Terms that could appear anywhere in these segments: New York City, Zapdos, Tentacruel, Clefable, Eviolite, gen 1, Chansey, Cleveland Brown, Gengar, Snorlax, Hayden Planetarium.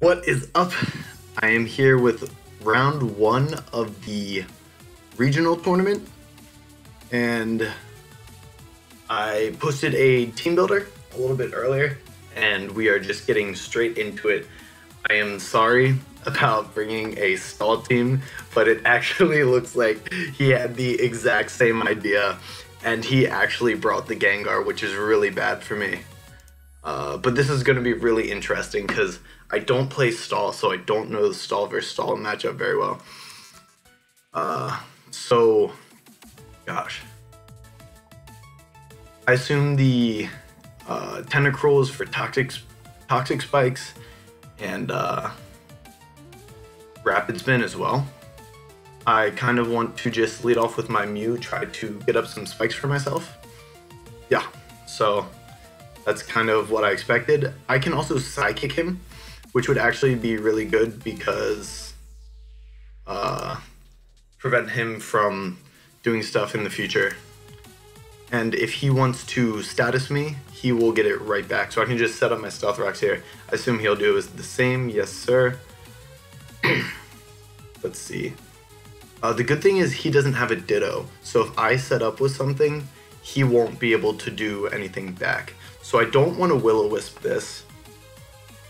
What is up? I am here with round one of the regional tournament, and I posted a team builder a little bit earlier, and we are just getting straight into it. I am sorry about bringing a stall team, but it actually looks like he had the exact same idea, and he actually brought the Gengar, which is really bad for me. But this is going to be really interesting because I don't play stall, so I don't know the stall versus stall matchup very well. I assume the Tentacruel is for toxic spikes and Rapid Spin as well. I kind of want to just lead off with my Mew, try to get up some spikes for myself. Yeah, so that's kind of what I expected. I can also Psychic him, which would actually be really good because prevent him from doing stuff in the future. And if he wants to status me, he will get it right back. So I can just set up my Stealth Rocks here. I assume he'll do is the same. Yes, sir. Let's see. The good thing is he doesn't have a Ditto. So if I set up with something, he won't be able to do anything back. So I don't want to Will-O-Wisp this.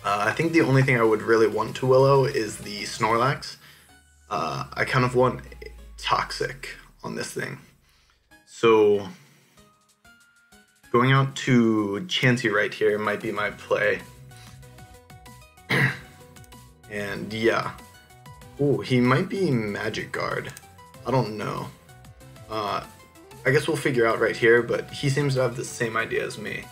I think the only thing I would really want to Will-O is the Snorlax. I kind of want Toxic on this thing. So going out to Chansey right here might be my play. And yeah. Ooh, he might be Magic Guard. I don't know. I guess we'll figure out right here, but he seems to have the same idea as me.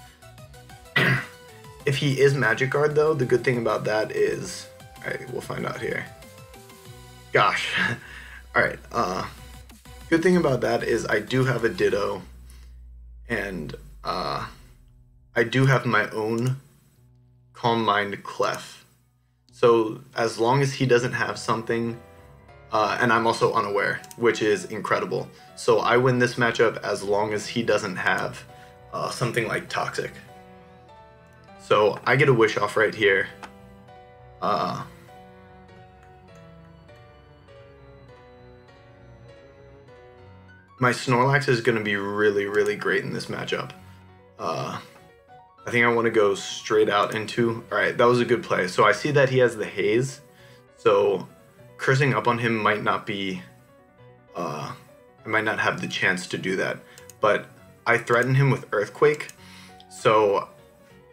If he is Magic Guard though, the good thing about that is, alright, we'll find out here. Gosh. Alright, good thing about that is I do have a Ditto, and I do have my own Calm Mind Clef. So as long as he doesn't have something, and I'm also unaware, which is incredible. So I win this matchup as long as he doesn't have something like Toxic. So I get a wish off right here. My Snorlax is going to be really, really great in this matchup. I think I want to go straight out into... Alright, that was a good play. So I see that he has the Haze. So cursing up on him might not be... I might not have the chance to do that. But I threaten him with Earthquake. So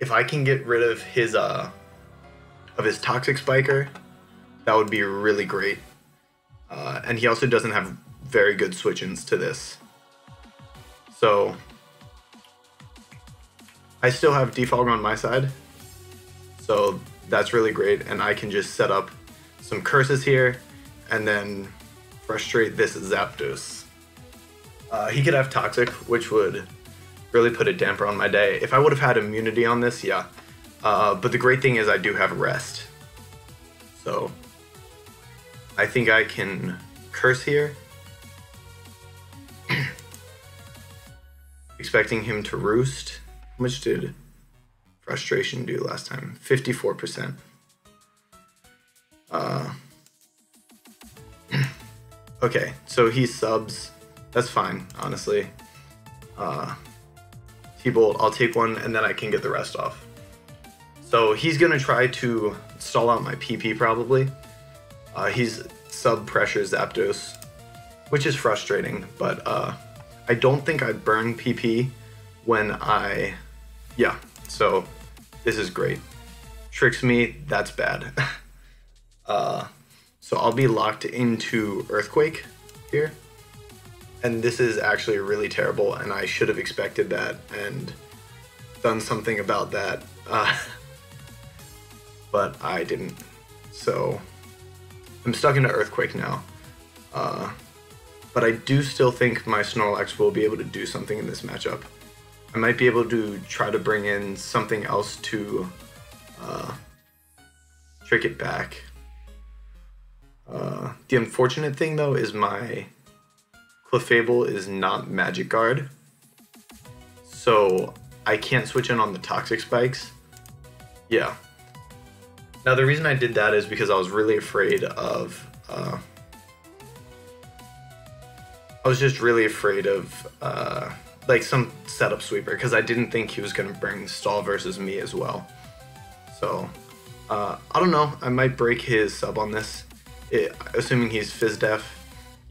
if I can get rid of his Toxic Spiker, that would be really great. And he also doesn't have very good switch-ins to this. So I still have Defog on my side. So that's really great, and I can just set up some curses here and then frustrate this Zapdos. He could have Toxic, which would really put a damper on my day. If I would have had immunity on this, yeah. But the great thing is I do have Rest. So I think I can curse here. Expecting him to Roost. How much did Frustration do last time? 54%. Okay, so he subs. That's fine, honestly. T-Bolt, I'll take one, and then I can get the rest off. So he's going to try to stall out my PP, probably. He's sub-pressure Zapdos, which is frustrating, but I don't think I burn PP when I... Yeah, so this is great. Tricks me, that's bad. So I'll be locked into Earthquake here. And this is actually really terrible, and I should have expected that and done something about that, but I didn't. So I'm stuck into Earthquake now, but I do still think my Snorlax will be able to do something in this matchup. I might be able to try to bring in something else to trick it back. The unfortunate thing though is my Clefable is not Magic Guard, so I can't switch in on the Toxic Spikes. Yeah. Now the reason I did that is because I was really afraid of, like some setup sweeper, because I didn't think he was going to bring stall versus me as well. So, I don't know, I might break his sub on this, assuming he's Fizz Def.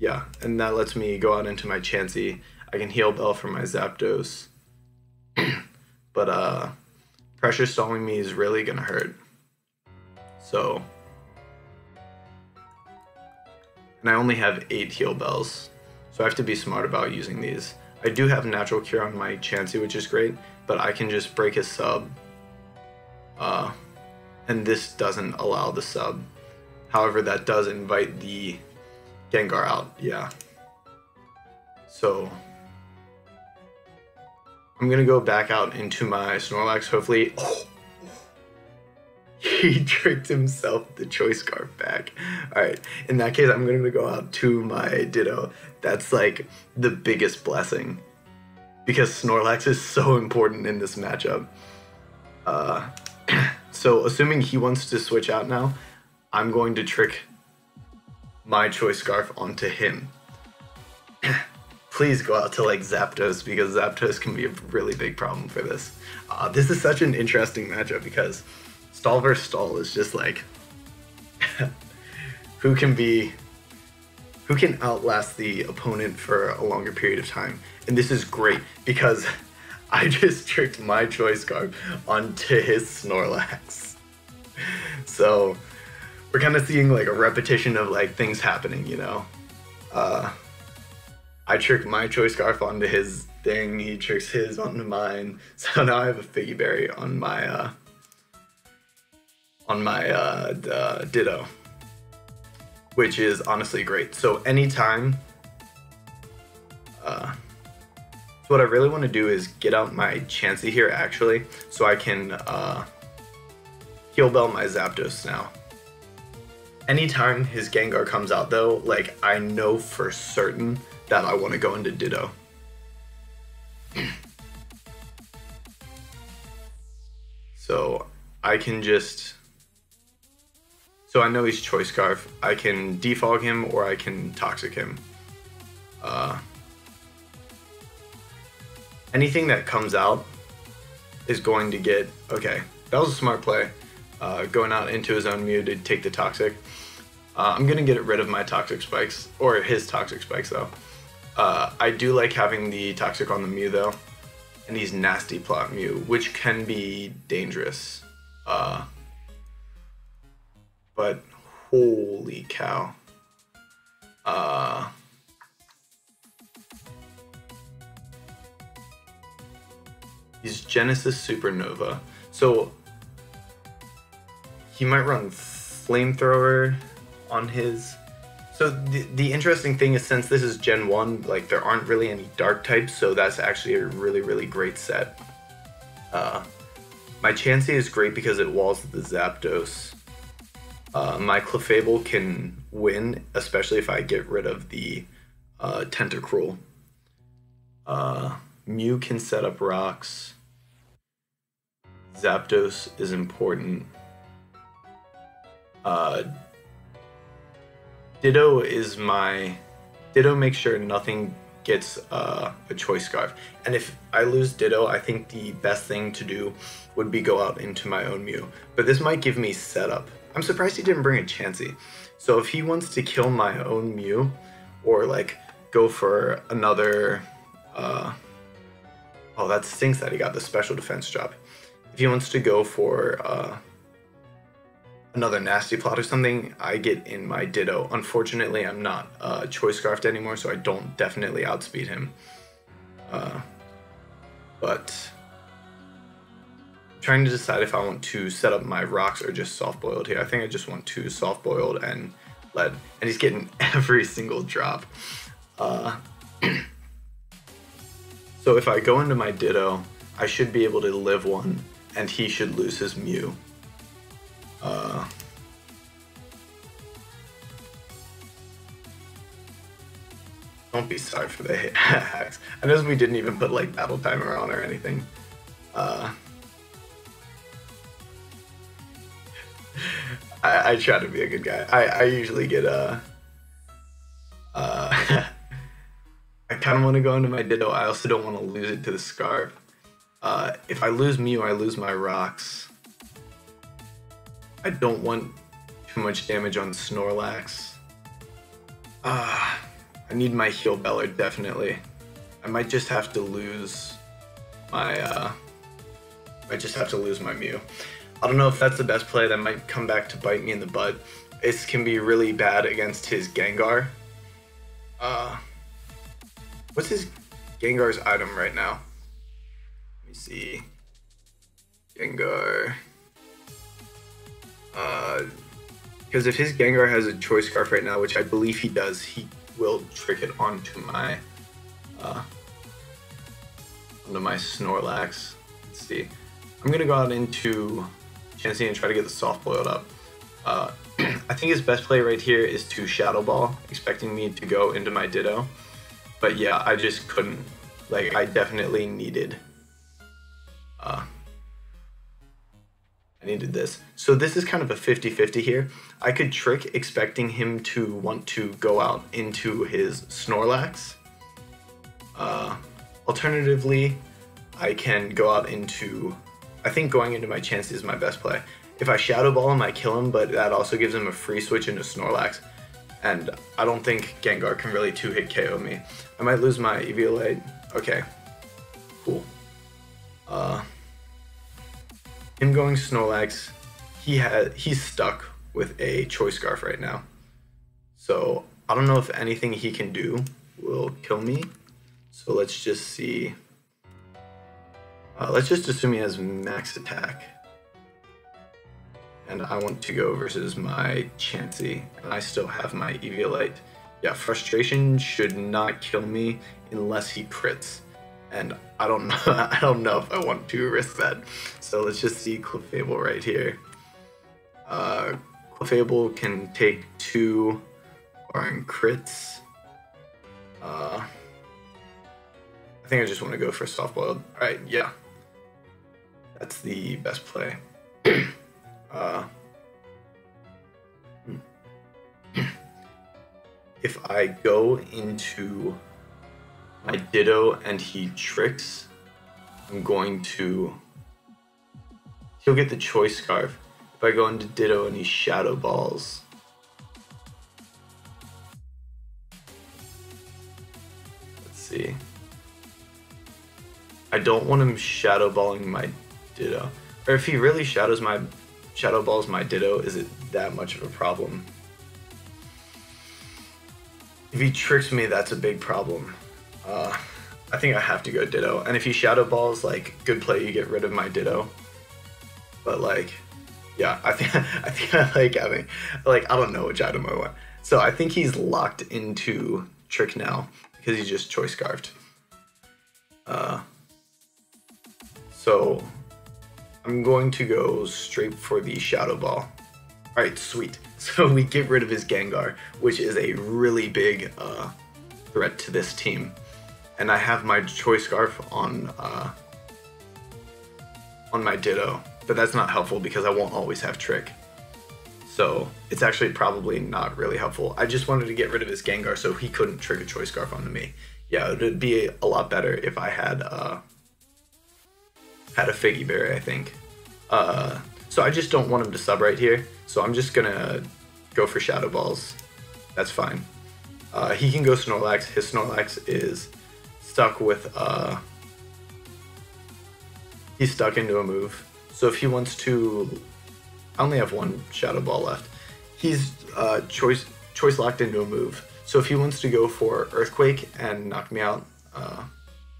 Yeah, and that lets me go out into my Chansey. I can heal Bell for my Zapdos. But pressure stalling me is really gonna hurt. So, and I only have 8 heal bells, so I have to be smart about using these. I do have natural cure on my Chansey, which is great, but I can just break his sub, and this doesn't allow the sub. However, that does invite the Gengar out, yeah. So, I'm gonna go back out into my Snorlax, hopefully. Oh, he tricked himself with the Choice Scarf back. All right, in that case, I'm gonna go out to my Ditto. That's like the biggest blessing, because Snorlax is so important in this matchup. So assuming he wants to switch out now, I'm going to trick my Choice Scarf onto him. Please go out to like Zapdos, because Zapdos can be a really big problem for this. This is such an interesting matchup, because stall versus stall is just like who can outlast the opponent for a longer period of time. And this is great, because I just tricked my Choice Scarf onto his Snorlax. So we're kind of seeing like a repetition of like things happening, you know. I tricked my Choice Scarf onto his thing, he tricks his onto mine. So now I have a Figgy Berry on my Ditto, which is honestly great. So anytime, so what I really want to do is get out my Chansey here actually, so I can heal Bell my Zapdos now. Anytime his Gengar comes out though, like I know for certain that I want to go into Ditto. So I can just, so I know he's Choice Scarf. I can defog him or I can toxic him. Anything that comes out is going to get, okay, that was a smart play. Going out into his own Mew to take the toxic. I'm gonna get rid of my toxic spikes, or his toxic spikes though. I do like having the toxic on the Mew though, and he's nasty plot Mew, which can be dangerous. But holy cow. He's Genesis Supernova, so he might run Flamethrower on his. So the interesting thing is, since this is gen 1, like there aren't really any dark types, so that's actually a really, really great set. My Chansey is great because it walls the Zapdos. My Clefable can win, especially if I get rid of the Tentacruel. Mew can set up rocks. Zapdos is important. Ditto is my Ditto makes sure nothing gets a Choice Scarf, and if I lose Ditto, I think the best thing to do would be go out into my own Mew, but this might give me setup. I'm surprised he didn't bring a Chansey, so if he wants to kill my own Mew or like go for another oh, that stinks that he got the special defense drop. If he wants to go for another nasty plot or something, I get in my Ditto. Unfortunately, I'm not Choice Scarfed anymore, so I don't definitely outspeed him. But I'm trying to decide if I want to set up my rocks or just soft boiled here. I think I just want to soft boiled and lead, and he's getting every single drop. So if I go into my Ditto, I should be able to live one, and he should lose his Mew. Don't be sorry for the hit hacks. I noticed we didn't even put like battle timer on or anything. I try to be a good guy. I usually get I kind of want to go into my Ditto. I also don't want to lose it to the Scarf. If I lose Mew, I lose my rocks. I don't want too much damage on Snorlax. I need my Heal Beller, definitely. I might just have to lose my, Mew. I don't know if that's the best play. That might come back to bite me in the butt. It can be really bad against his Gengar. What's his Gengar's item right now? Let me see. Gengar. Because if his Gengar has a Choice Scarf right now, which I believe he does, he will trick it onto my Snorlax. Let's see. I'm gonna go out into Chansey and try to get the soft boiled up. I think his best play right here is to Shadow Ball, expecting me to go into my Ditto. But yeah, I just couldn't. Like, I definitely needed. I needed this. So this is kind of a 50-50 here. I could trick expecting him to want to go out into his Snorlax. Alternatively, I can go out into... I think going into my Chansey is my best play. If I Shadow Ball him, I kill him, but that also gives him a free switch into Snorlax. And I don't think Gengar can really two-hit KO me. I might lose my Eviolite. Okay. Cool. Him going Snorlax, he's stuck with a Choice Scarf right now. So I don't know if anything he can do will kill me. So let's just see. Let's just assume he has max attack. And I want to go versus my Chansey. And I still have my Eviolite. Yeah, frustration should not kill me unless he crits. And I don't know. I don't know if I want to risk that. So let's just see Clefable right here. Clefable can take 2 barring crits. I think I just want to go for soft boiled. All right, yeah, that's the best play. If I go into my Ditto and he tricks, I'm going to... He'll get the Choice Scarf. If I go into Ditto and he Shadow Balls... Let's see. I don't want him Shadow Balling my Ditto. Or if he really Shadow Balls my Ditto, is it that much of a problem? If he tricks me, that's a big problem. I think I have to go Ditto. And if he Shadow Balls, like, good play, you get rid of my Ditto. But, like, yeah, I think I like having, like, I don't know which item I want. So I think he's locked into Trick now because he just Choice Scarfed. So I'm going to go straight for the Shadow Ball. All right, sweet. So we get rid of his Gengar, which is a really big threat to this team. And I have my Choice Scarf on my Ditto, but that's not helpful because I won't always have Trick. So it's actually probably not really helpful. I just wanted to get rid of his Gengar so he couldn't trick a Choice Scarf onto me. Yeah, it would be a lot better if I had a Figgy Berry, I think. So I just don't want him to sub right here. So I'm just gonna go for Shadow Balls. That's fine. He can go Snorlax. His Snorlax is stuck with he's stuck into a move, so if he wants to, I only have one Shadow Ball left. He's choice locked into a move, so if he wants to go for Earthquake and knock me out,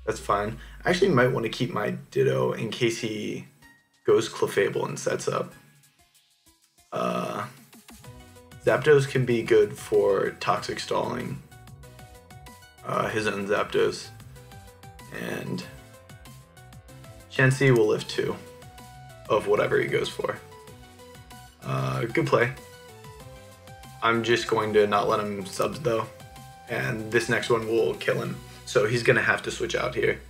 that's fine. I actually might want to keep my Ditto in case he goes Clefable and sets up. Zapdos can be good for toxic stalling his own Zapdos, and Chansey will live 2 of whatever he goes for. Good play. I'm just going to not let him sub though, and this next one will kill him, so he's gonna have to switch out here.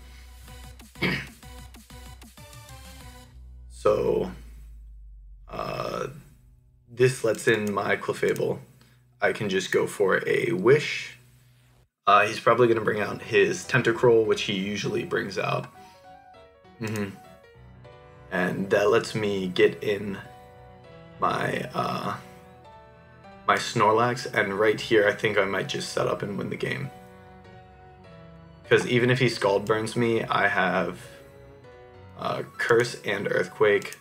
So this lets in my Clefable. I can just go for a Wish. He's probably going to bring out his Tentacruel, which he usually brings out. And that lets me get in my my Snorlax, and right here I think I might just set up and win the game. Because even if he Scald Burns me, I have Curse and Earthquake.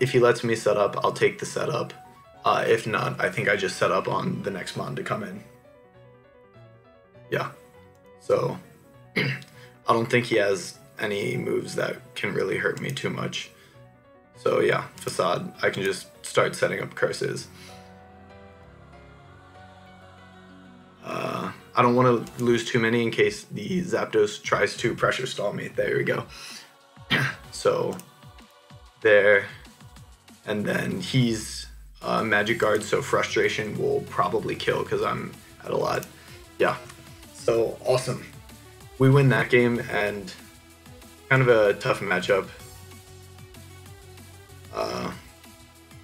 If he lets me set up, I'll take the setup. If not, I think I just set up on the next Mon to come in. Yeah, so I don't think he has any moves that can really hurt me too much. So yeah, Facade, I can just start setting up curses. I don't want to lose too many in case the Zapdos tries to pressure stall me. There we go. So there, and then he's Magic Guard, so Frustration will probably kill because I'm at a lot. Yeah, so awesome. We win that game, and kind of a tough matchup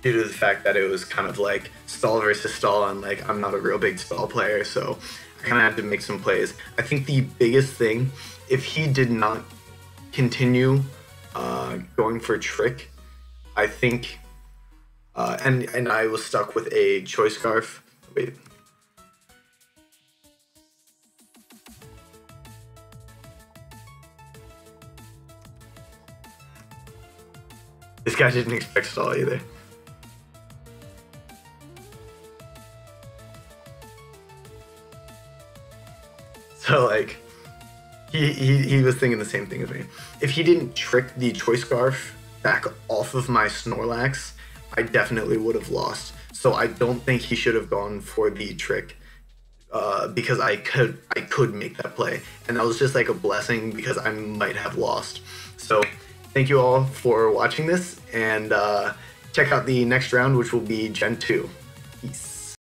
due to the fact that it was kind of like stall versus stall, and like I'm not a real big stall player, so I kind of had to make some plays. I think the biggest thing, if he did not continue going for Trick, I think and I was stuck with a Choice Scarf. Wait. This guy didn't expect stall either. So like, he was thinking the same thing as me. If he didn't trick the Choice Scarf back off of my Snorlax, I definitely would have lost. So I don't think he should have gone for the trick because I could make that play. And that was just like a blessing because I might have lost. So thank you all for watching this, and check out the next round, which will be Gen 2. Peace.